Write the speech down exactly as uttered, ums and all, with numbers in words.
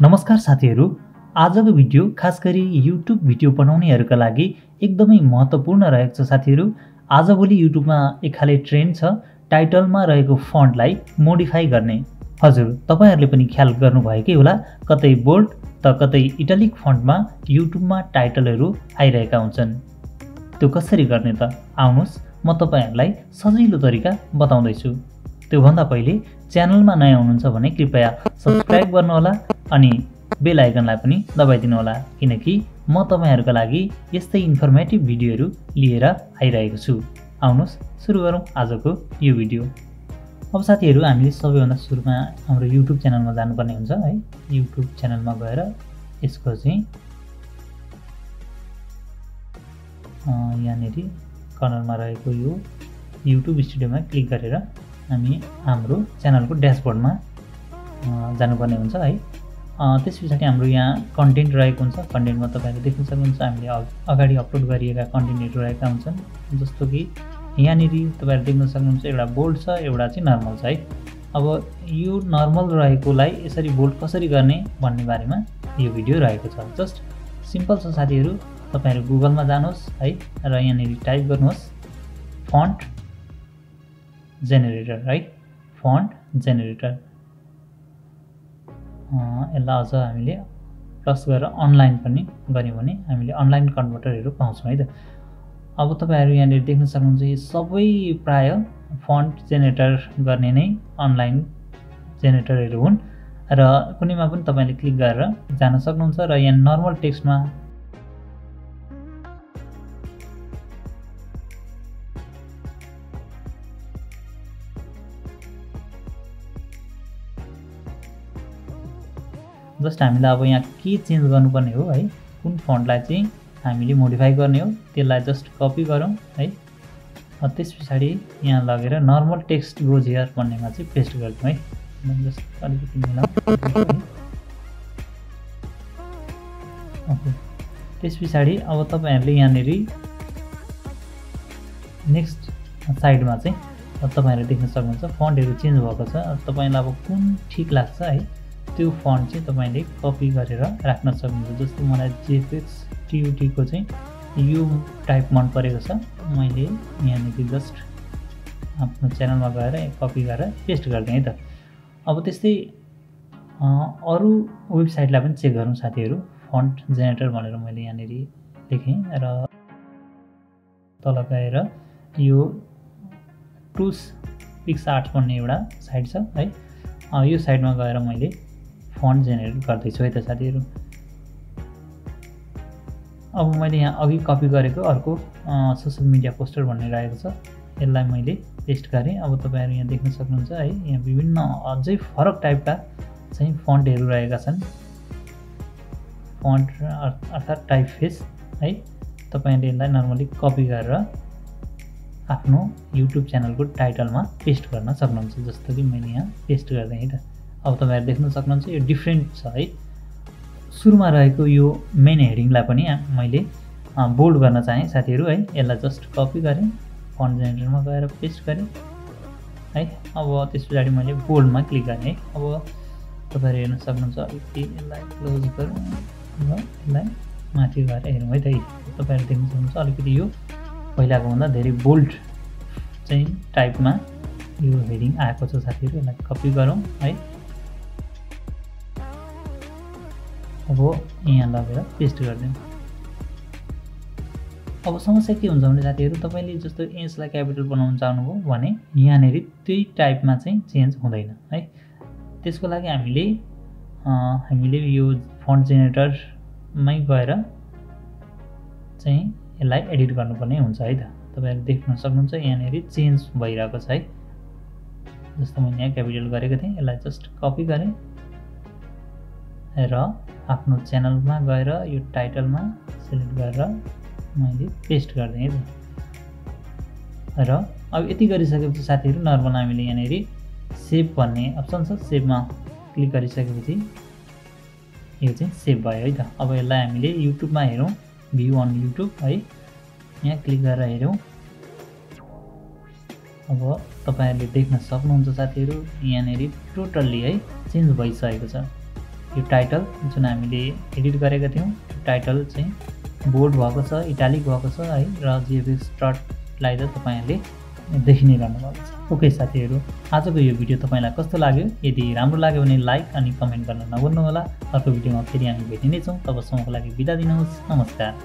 नमस्कार साथीहरु, आजको भिडियो खास गरी YouTube भिडियो बनाउनेहरुका लागि एकदमै महत्त्वपूर्ण रहेको छ। साथीहरु, आजभोलि YouTube मा एक खाले ट्रेन्ड छ, टाइटलमा रहेको फन्टलाई मोडिफाई गर्ने। हजुर, तपाईहरुले पनि ख्याल गर्नुभएकै होला, कतै बोल्ड त कतै इटालिक फन्टमा YouTube मा टाइटलहरु आइरहेका हुन्छन्। त्यो कसरी गर्ने त आउनुस म तपाईहरुलाई सजिलो तरिका बताउँदै छु। त्योभन्दा पहिले च्यानलमा नयाँ हुनुहुन्छ भने कृपया सब्स्क्राइब गर्नुहोला अनि बेल आइकनलाई पनि दबाइदिनु होला, किनकि म तपाईहरुका लागि यस्तै इन्फर्मेटिभ भिडियोहरू लिएर आइरहेको छु। आउनुस सुरु गरौँ आजको यो भिडियो। अब साथीहरु, हामीले सबैभन्दा सुरुमा हाम्रो YouTube च्यानलमा जानुपर्ने हुन्छ है। YouTube च्यानलमा गएर यसको चाहिँ अ यानेरी कर्नरमा रहेको यो YouTube स्टुडियो में क्लिक गरेर हामी हाम्रो च्यानलको ड्याशबोर्ड में जानुपर्ने हुन्छ है। त्यस पछाडी हाम्रो यहाँ कन्टेन्ट रहेको हुन्छ। कन्टेन्ट में तपाईले देख्न सक्नुहुन्छ हामीले अगाडि अपलोड गरिएका कन्टेन्टहरु रहेका हुन्छन्, जस्तो कि यहाँनिर तपाईले देख्न सक्नुहुन्छ एउटा बोल्ड छ, एउटा चाहिँ नर्मल छ है। अब यो नर्मल रहेकोलाई यसरी बोल्ड कसरी गर्ने भन्ने बारेमा यो भिडियो रहेको छ। जस्ट सिम्पल छ साथीहरु, तपाईहरु गुगलमा जानुहोस् है र यहाँनिर टाइप गर्नुहोस् फन्ट जेनेरेटर है, फन्ट जेनेरेटर। यसलाई अझ हामीले प्लस गरेर अनलाइन पनि गऱ्यौँ भने हामीले अनलाइन कन्भर्टरहरु पाउँछौँ है त। अब तपाईहरु यहाँनिर देख्न सक्नुहुन्छ यो सबै प्राय फन्ट जेनेरेटर गर्ने नै अनलाइन जेनेरेटरहरु हुन् र कुनैमा पनि तपाईले क्लिक गरेर जान सक्नुहुन्छ। र यहाँ नर्मल टेक्स्टमा जस्ट हामीले अब यहाँ के चेन्ज गर्नुपर्ने हो है, कुन फन्टलाई चाहिँ हामीले मोडिफाई गर्ने हो, त्यसलाई जस्ट कपी गरौँ है। त्यस पछाडी यहाँ लगेर नर्मल टेक्स्ट गोज हियर भन्नेमा चाहिँ पेस्ट गर्छौँ है। जस्ट अलिकति मिलाउँ। ओके, त्यस पछाडी अब तपाईहरुले यहाँनिर नेक्स्ट साइडमा चाहिँ तपाईहरुले देख्न सक्नुहुन्छ फन्टहरु चेन्ज भएको छ। तपाईलाई अब कुन ठीक लाग्छ है त्यो फन्ट चाहिँ तपाईले कपी गरेर राख्न सक्नुहुन्छ। जस्तो मलाई जेपेक्स टियुटी को चाहिँ यो टाइप मन परेको छ, मैले यहाँनिर जस्ट आफ्नो च्यानलमा गएर कपी गरेर पेस्ट गर्दै है त। अब त्यस्तै अरू वेबसाइटलाई पनि चेक गरौँ साथीहरु। फन्ट जेनेरेटर भनेर मैले यहाँनिर लेखेँ र तल गएर यो टुस पिक्स आर्ट भन्ने एउटा साइट छ है, यो साइटमा गएर मैले फन्ट जेनेरेट गर्दैछु है त साथीहरु। अब मैले यहाँ अघि कपी गरेको अर्को सोशल मिडिया पोस्टर भन्ने रहेको छ, यसलाई मैले पेस्ट गरेँ। अब तपाईहरु यहाँ देख्न सक्नुहुन्छ है, यहाँ विभिन्न अझै फरक टाइपका चाहिँ फन्टहरु रहेका छन्, फन्ट अर्थात् टाइप फेस है। तपाईले यसलाई नर्मली कपी गरेर आफ्नो YouTube च्यानलको टाइटलमा पेस्ट गर्न सक्नुहुन्छ, जस्तो कि मैले यहाँ पेस्ट गर्दै है त। अब तपाईहरु देख्न सक्नुहुन्छ यो डिफ्रेन्ट छ है। सुरुमा रहेको यो मेन हेडिङलाई पनि मैले बोल्ड गर्न चाहे साथीहरु है, यसलाई जस्ट कपी गरेँ, फन्ट जेनेरेटरमा गएर पेस्ट गरेँ है। अब त्यस पछाडी मैले बोल्डमा क्लिक गरेँ है। अब तपाईहरु हेर्न सक्नुहुन्छ अलिकति यसलाई क्लोज गरौँ र यसलाई माथि गएर हेरौँ है त। तपाईहरु देख्न सक्नुहुन्छ अलिकति यो पहिलाको भन्दा धेरै बोल्ड चाहिँ टाइपमा यो हेडिङ आएको छ साथीहरु। यसलाई कपी गरौँ है। अब यहाँ लगेर पेस्ट गर्दियौँ। अब समस्या के हुन्छ भने साथीहरु, तपाईले जस्तो यसलाई क्यापिटल बनाउन चाहनुभयो भने यहाँनिर त्यही टाइपमा चाहिँ चेन्ज हुँदैन है। त्यसको लागि हामीले हामीले यो फन्ट जेनेरेटरमै गएर चाहिँ यसलाई एडिट गर्नुपर्ने हुन्छ है त। तपाईहरु देख्न सक्नुहुन्छ यहाँनिर चेन्ज भइरहेको छ है। जस्तो मैले यहाँ क्यापिटल गरेको थिएँ, यसलाई जस्ट कपी गरेँ र आफ्नो च्यानलमा गएर यो टाइटलमा सिलेक्ट गरेर मैले पेस्ट गर्दै है त। र अब यति गरिसकेपछि साथीहरु नर्मल हामीले यहाँनिर सेभ भन्ने अप्सन छ, सेभमा क्लिक गरिसकेपछि यो चाहिँ सेभ भयो है त। अब यसलाई हामीले युट्युबमा हेरौँ, भ्यू अन युट्युब है, यहाँ क्लिक गरेर हेरौँ। अब तपाईहरुले देख्न सक्नुहुन्छ साथीहरु यहाँनेरि टोटल्ली है चेन्ज भइसकेको छ। यो टाइटल जुन हामीले एडिट गरेका थियौ टाइटल चाहिँ बोल्ड भएको छ, इटालिक भएको छ है र जेएफएक्स डटलाई त तपाईहरुले देखिनै रहनु भएको छ। ओके साथीहरु, आजको यो भिडियो तपाईलाई कस्तो लाग्यो? यदि राम्रो लाग्यो भने लाइक अनि कमेन्ट गर्न नभुल्नु होला। अर्को भिडियोमा फेरि हामी भेटिनेछौं। तबसम्मको लागि बिदा दिनुहोस्। नमस्कार।